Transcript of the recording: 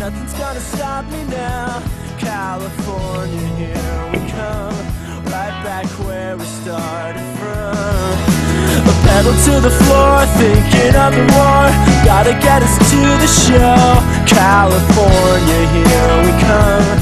Nothing's gonna stop me now. California, here we come. Right back where we started from. A pedal to the floor, thinking of the war. Gotta get us to the show. California, here we come.